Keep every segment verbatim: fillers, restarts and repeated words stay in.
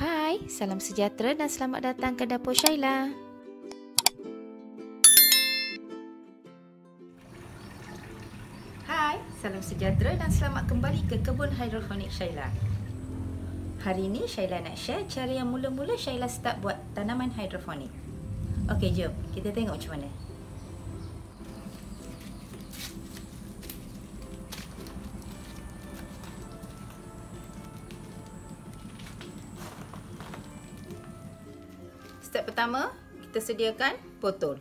Hai, salam sejahtera dan selamat datang ke Dapur Shaila. Hai, salam sejahtera dan selamat kembali ke kebun hidroponik Shaila. Hari ini Shaila nak share cara yang mula-mula Shaila start buat tanaman hidroponik. Okey, jom kita tengok macam mana. Step pertama, kita sediakan potol.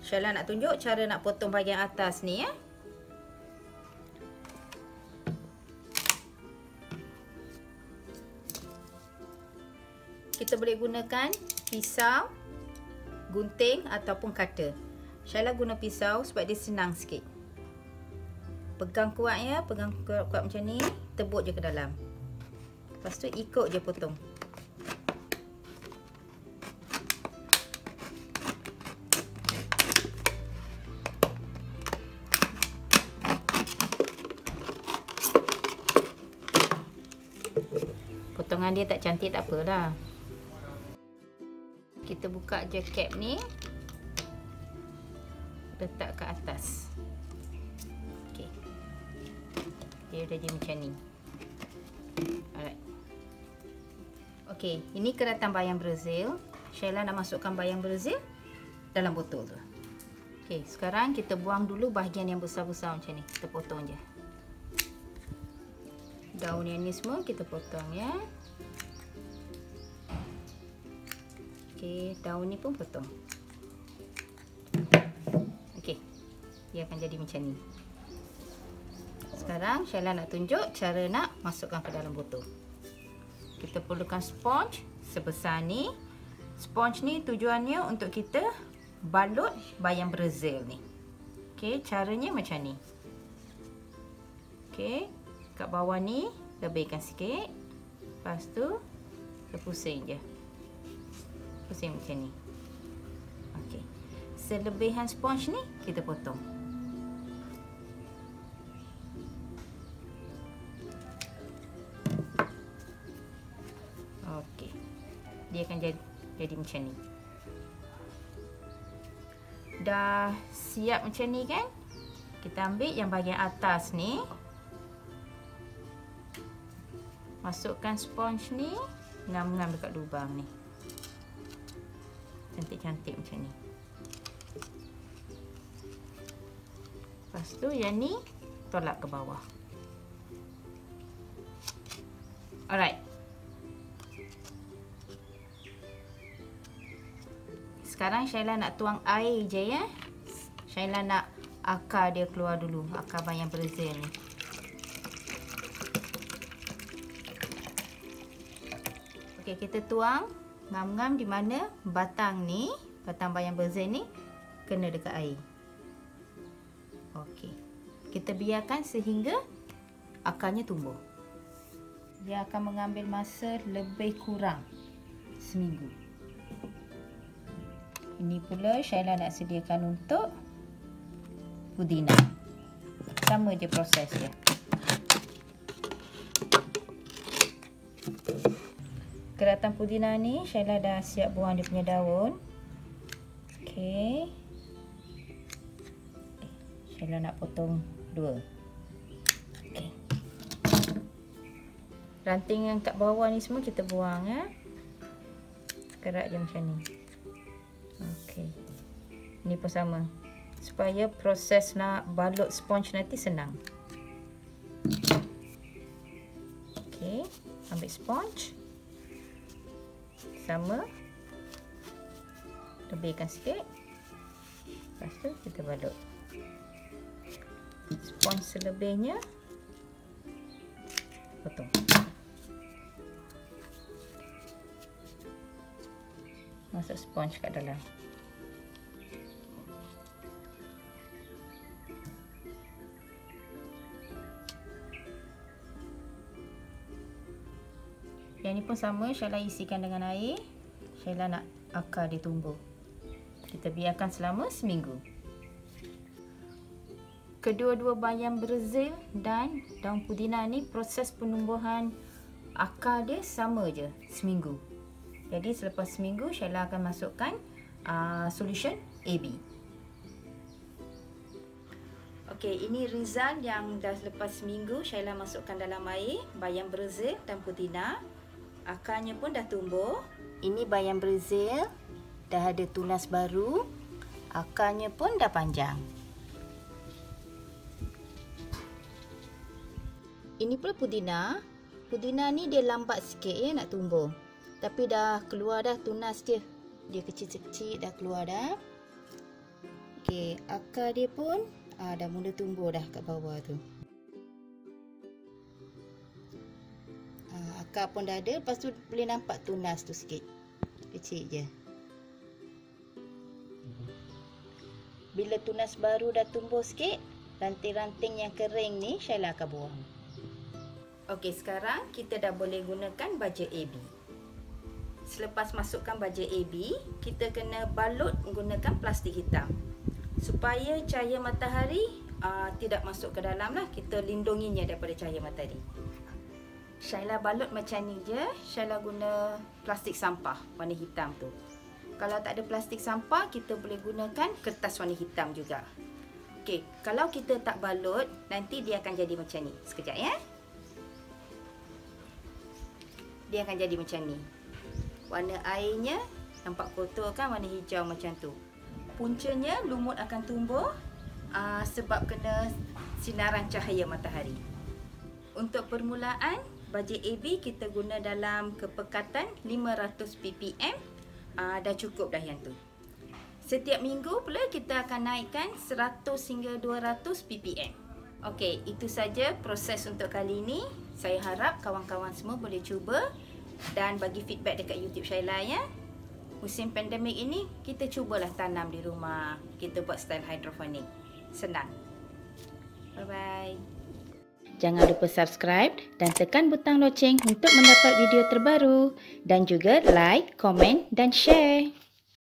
Shaila nak tunjuk cara nak potong bahagian atas ni ya. Kita boleh gunakan pisau, gunting ataupun cutter. Shaila guna pisau sebab dia senang sikit. Pegang kuat ya, pegang kuat macam ni, tebuk je ke dalam. Lepas tu ikut je potong. Potongan dia tak cantik tak apalah. Kita buka je cap ni, letak ke atas. Okey, dia dah jadi macam ni. Alright. Okey, ini keratang bayam Brazil. Shaila nak masukkan bayam Brazil dalam botol tu. Okey, sekarang kita buang dulu bahagian yang besar-besar macam ni. Kita potong je. Daun yang ni semua kita potong ya. Okey, daun ni pun potong. Okey, dia akan jadi macam ni. Sekarang Shaila nak tunjuk cara nak masukkan ke dalam botol. Kita perlukan sponge sebesar ni. Sponge ni tujuannya untuk kita balut bayam Brazil ni. Okey, caranya macam ni. Okey, kat bawah ni lebihkan sikit, lepas tu pusing je, pusing macam ni. Okey, selebihan sponge ni kita potong. Okey, dia akan jadi, jadi macam ni. Dah siap macam ni kan, kita ambil yang bahagian atas ni, masukkan sponge ni ngam-ngam dekat lubang ni. Cantik-cantik macam ni. Lepas tu yang ni tolak ke bawah. Alright. Sekarang Shaila nak tuang air je ya. Shaila nak akar dia keluar dulu, akar bayam Brazil ni. Okey, kita tuang ngam-ngam di mana batang ni, batang bayam Brazil ni kena dekat air. Okey, kita biarkan sehingga akarnya tumbuh. Dia akan mengambil masa lebih kurang seminggu. Ini pula Shaila nak sediakan untuk pudina. Sama je proses dia. Keratang pudina ni Shaila dah siap buang dia punya daun. Okey, Shaila nak potong dua. Okey, ranting yang kat bawah ni semua kita buang ya. Kerat je macam ni. Okey, ni pun sama, supaya proses nak balut sponge nanti senang. Okey, ambil sponge, sama lebihkan sikit, lepas tu kita balut sponge selebihnya, potong. Masuk sponge kat dalam. Yang ni pun sama, Shaila isikan dengan air. Shaila nak akar dia tumbuh. Kita biarkan selama seminggu. Kedua-dua bayam Brazil dan daun pudina ni proses penumbuhan akar dia sama je, seminggu. Jadi selepas seminggu Shaila akan masukkan uh, solution A B. Okey, ini result yang dah selepas seminggu Shaila masukkan dalam air, bayam Brazil dan pudina. Akarnya pun dah tumbuh. Ini bayam Brazil dah ada tunas baru. Akarnya pun dah panjang. Ini pula pudina. Pudina ni dia lambat sikit ya nak tumbuh. Tapi dah keluar dah tunas dia. Dia kecil-kecil dah keluar dah. Okey, akar dia pun aa, dah mula tumbuh dah kat bawah tu. Aa, akar pun dah ada. Lepas tu boleh nampak tunas tu sikit. Kecil je. Bila tunas baru dah tumbuh sikit, ranting-ranting yang kering ni Shaila akan buang. Okey, sekarang kita dah boleh gunakan baja A B. Selepas masukkan baja A B, kita kena balut menggunakan plastik hitam supaya cahaya matahari aa, tidak masuk ke dalam lah. Kita lindunginya daripada cahaya matahari. Shaila balut macam ni je. Shaila guna plastik sampah warna hitam tu. Kalau tak ada plastik sampah, kita boleh gunakan kertas warna hitam juga. Okey, kalau kita tak balut, nanti dia akan jadi macam ni. Sekejap ya. Dia akan jadi macam ni. Warna airnya nampak kotor kan, warna hijau macam tu. Puncanya lumut akan tumbuh aa, sebab kena sinaran cahaya matahari. Untuk permulaan, baja A B kita guna dalam kepekatan lima ratus ppm. Aa, dah cukup dah yang tu. Setiap minggu pula kita akan naikkan seratus hingga dua ratus ppm. Okey, itu saja proses untuk kali ini. Saya harap kawan-kawan semua boleh cuba dan bagi feedback dekat YouTube Shaila ya. Musim pandemik ini, kita cubalah tanam di rumah. Kita buat style hidroponik. Senang. Bye-bye. Jangan lupa subscribe dan tekan butang loceng untuk mendapat video terbaru. Dan juga like, komen dan share.